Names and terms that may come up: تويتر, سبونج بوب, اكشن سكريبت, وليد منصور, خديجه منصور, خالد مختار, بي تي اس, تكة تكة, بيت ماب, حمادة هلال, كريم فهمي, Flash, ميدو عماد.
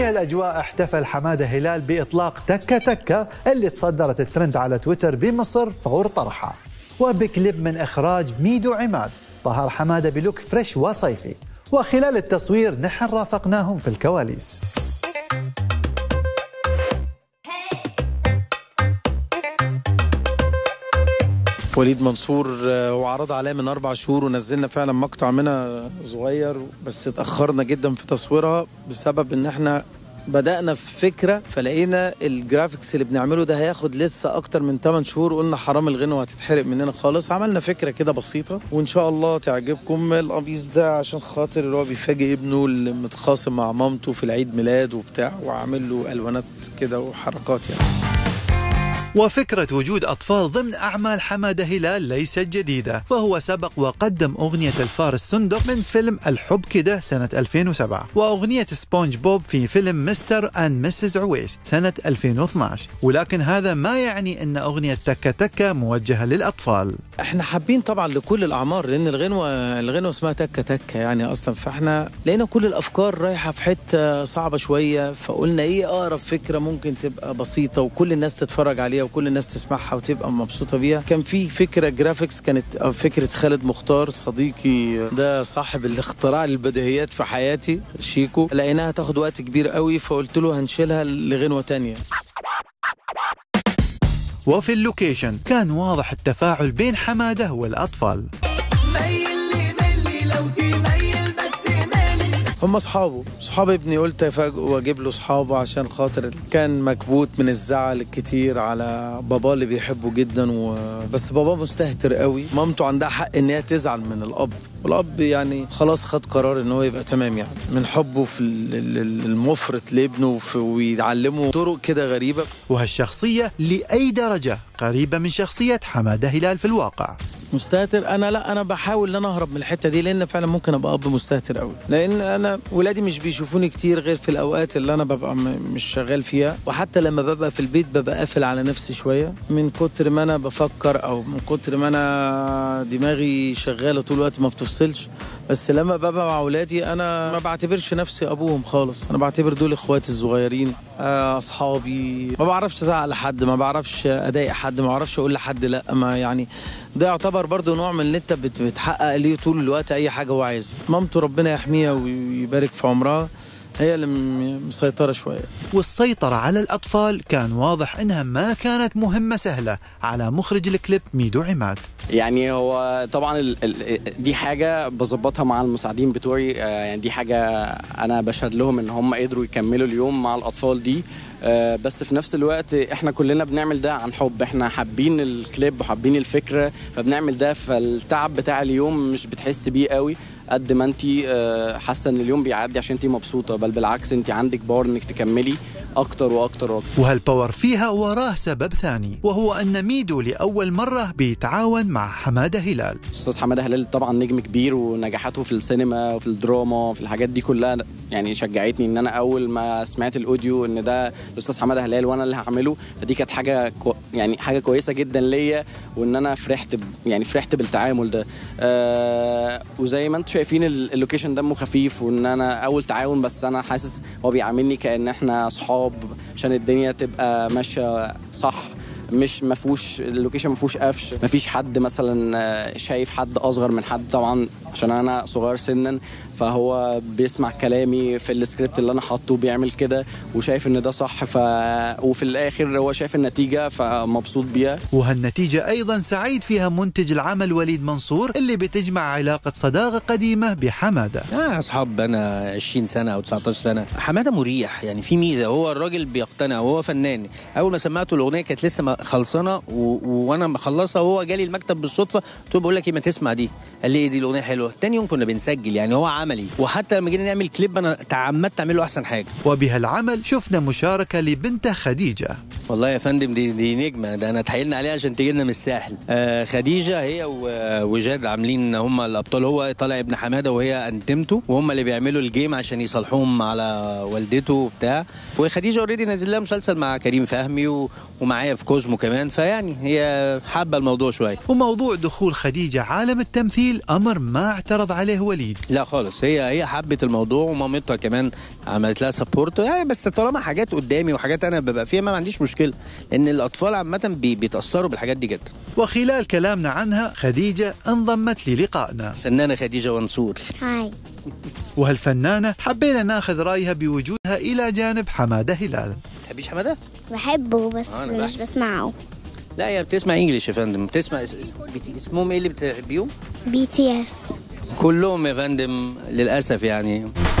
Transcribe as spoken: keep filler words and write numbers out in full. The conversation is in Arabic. في هالأجواء احتفل حمادة هلال بإطلاق تكة تكة اللي تصدرت الترند على تويتر بمصر فور طرحها، وبكليب من إخراج ميدو عماد. ظهر حمادة بلوك فريش وصيفي، وخلال التصوير نحن رافقناهم في الكواليس. وليد منصور وعرض عليه من أربع شهور ونزلنا فعلا مقطع منها صغير، بس اتأخرنا جدا في تصويرها بسبب إن احنا بدأنا في فكرة، فلقينا الجرافيكس اللي بنعمله ده هياخد لسه أكتر من ثمانية شهور، قلنا حرام الغنوة هتتحرق مننا خالص. عملنا فكرة كده بسيطة وإن شاء الله تعجبكم. القميص ده عشان خاطر اللي هو بيفاجئ ابنه اللي متخاصم مع مامته في العيد ميلاد وبتاع، وعامل له ألوانات كده وحركات يعني. وفكرة وجود أطفال ضمن أعمال حمادة هلال ليست جديدة، فهو سبق وقدم أغنية الفار الصندوق من فيلم الحب كده سنة ألفين وسبعة، وأغنية سبونج بوب في فيلم مستر أند مسز عويس سنة ألفين واثناشر، ولكن هذا ما يعني أن أغنية تكة تكة موجهة للأطفال. احنا حابين طبعا لكل الأعمار، لأن الغنوة الغنوة اسمها تكة تكة يعني أصلا، فاحنا لقينا كل الأفكار رايحة في حتة صعبة شوية، فقلنا إيه أقرب فكرة ممكن تبقى بسيطة وكل الناس تتفرج عليها وكل الناس تسمعها وتبقى مبسوطة بيها. كان في فكرة جرافيكس كانت فكرة خالد مختار صديقي، ده صاحب الاختراع للبديهيات في حياتي شيكو، لقيناها تاخد وقت كبير قوي فقلت له هنشيلها لغنوة تانية. وفي اللوكيشن كان واضح التفاعل بين حمادة والأطفال، هم اصحابه اصحاب ابني، قلت افاجئه واجيب له اصحابه عشان خاطر كان مكبوت من الزعل الكتير على باباه اللي بيحبه جدا و... بس باباه مستهتر قوي، مامته عندها حق ان هي تزعل من الاب، والاب يعني خلاص خد قرار ان هو يبقى تمام يعني من حبه في المفرط لابنه ويعلمه طرق كده غريبه. وهالشخصيه لاي درجه قريبه من شخصيه حماده هلال في الواقع؟ مستهتر. انا لا، انا بحاول ان انا اهرب من الحته دي، لان فعلا ممكن ابقى اب مستهتر قوي، لان انا ولادي مش بيشوفوني كتير غير في الاوقات اللي انا ببقى مش شغال فيها، وحتى لما ببقى في البيت ببقى قافل على نفسي شويه من كتر ما انا بفكر، او من كتر ما انا دماغي شغاله طول الوقت ما بتفصلش. بس لما ببقى مع ولادي انا ما بعتبرش نفسي ابوهم خالص، انا بعتبر دول اخواتي الصغيرين، اصحابي، ما بعرفش ازعل حد، ما بعرفش اضايق حد، ما بعرفش اقول لحد لا، ما يعني ده يعتبر برضه نوع من اللي انت بتحقق ليه طول الوقت اي حاجه هو عايزها. مامته ربنا يحميها ويبارك في عمرها هي اللي مسيطره شويه. والسيطره على الاطفال كان واضح انها ما كانت مهمه سهله على مخرج الكليب ميدو عماد. يعني هو طبعا ال ال دي حاجه بظبطها مع المساعدين بتوعي، يعني دي حاجه انا بشهد لهم ان هم قدروا يكملوا اليوم مع الاطفال دي، بس في نفس الوقت احنا كلنا بنعمل ده عن حب، احنا حابين الكليب وحابين الفكره فبنعمل ده، فالتعب بتاع اليوم مش بتحس بيه قوي قد ما انت حاسه ان اليوم بيعدي عشان انت مبسوطه، بل بالعكس انت عندك باور انك تكملي اكتر واكتر واكتر. وهالباور فيها وراه سبب ثاني، وهو ان ميدو لاول مره بيتعاون مع حماده هلال. استاذ حماده هلال طبعا نجم كبير، ونجاحاته في السينما وفي الدراما وفي الحاجات دي كلها يعني شجعتني ان انا اول ما سمعت الاوديو ان ده الاستاذ حماده هلال وانا اللي هعمله، فدي كانت حاجه كو... يعني حاجه كويسه جدا ليا، وان انا فرحت ب... يعني فرحت بالتعامل ده. آه... وزي ما انتم شايفين اللوكيشن دمه خفيف، وان انا اول تعاون بس انا حاسس هو بيعاملني كان احنا اصحاب، عشان الدنيا تبقى ماشيه صح، مش مفهوش اللوكيشن مفهوش قفش، مفيش حد مثلا شايف حد اصغر من حد، طبعا عشان انا صغير سنا فهو بيسمع كلامي في السكريبت اللي انا حاطه بيعمل كده وشايف ان ده صح، ف وفي الاخر هو شايف النتيجه فمبسوط بيها. وهالنتيجه ايضا سعيد فيها منتج العمل وليد منصور، اللي بتجمع علاقه صداقه قديمه بحماده. اه اصحاب انا عشرين سنه او تسعتاشر سنه. حماده مريح يعني، في ميزه هو الراجل بيقتنع، وهو فنان. اول ما سمعته الاغنيه كانت لسه ما خلصانه وانا مخلصها، وهو جالي المكتب بالصدفه قلت له بقول لك ايه ما تسمع دي، قال لي ايه دي الاغنيه حلوه. ثاني يوم كنا بنسجل، يعني هو عملي، وحتى لما جينا نعمل كليب انا تعمدت اعمله احسن حاجه. وبهالعمل شفنا مشاركه لبنته خديجه. والله يا فندم دي دي نجمه، ده انا اتحايلنا عليها عشان تجي لنا من الساحل. آه خديجه هي وجاد عاملين هم الابطال، هو طالع ابن حماده وهي انتمته، وهم اللي بيعملوا الجيم عشان يصالحوهم على والدته وبتاع. وخديجه اوريدي نازل لها مسلسل مع كريم فهمي ومعايا في كوزمو كمان، فيعني هي حابه الموضوع شويه. وموضوع دخول خديجه عالم التمثيل امر ما اعترض عليه وليد، لا خالص، هي هي حبت الموضوع ومامتها كمان عملت لها سبورت يعني. بس طالما حاجات قدامي وحاجات انا ببقى فيها ما عنديش مشكله، ان الاطفال عامه بيتاثروا بالحاجات دي جدا. وخلال كلامنا عنها خديجه انضمت للقائنا فنانه خديجه منصور. هاي. وهالفنانه حبينا ناخذ رايها بوجودها الى جانب حماده هلال. تحبيش حماده؟ بحبه بس آه مش بسمعه. لا يا بتسمع انجلش يا فندم، بتسمع اسمهم ايه اللي بتحبيهم؟ بي تي اس. كلهم يا فندم للاسف يعني.